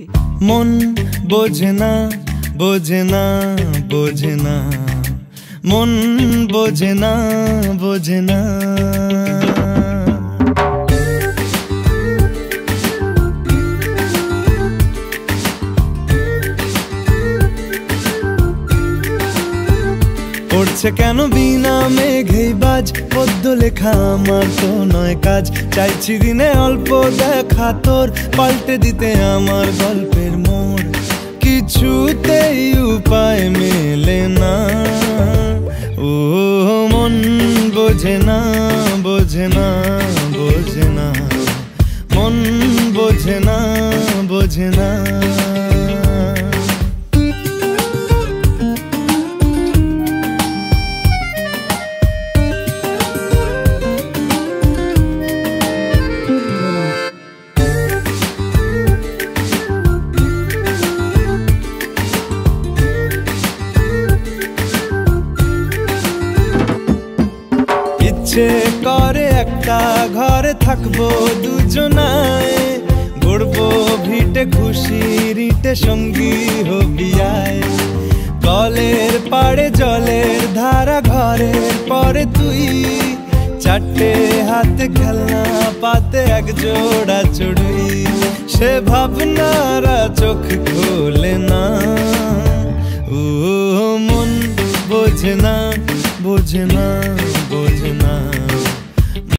मन बोझे ना बोझे ना बोझे ना, मन बोझे ना बोझे ना। उड़ছে কেন বিনা মেঘেই বাজ, পদ্য লেখা আমার তো নয় কাজ। চাইছি দিনে অল্প দেখা তোর, পাল্টে দিতে আমার গল্পের মোড়। কিছুতেই উপায় মেলে না, ও মন বোঝে না বোঝে না বোঝে না, মন বোঝে না বোঝে না। ইচ্ছে করে একটা ঘরে থাকবো দুজনায়, গড়বো ভিটে খুশির ইটে, সঙ্গী হবি আয়। কলের পাড়ে জলের ধারা, ঘরের পরে তুই, চারটে হাতে খেলনা পাতে এক জোড়া চড়ুই। সে ভাবনারা চোখ খোলে না, ও মন বোঝে না বোঝে না বোঝে না।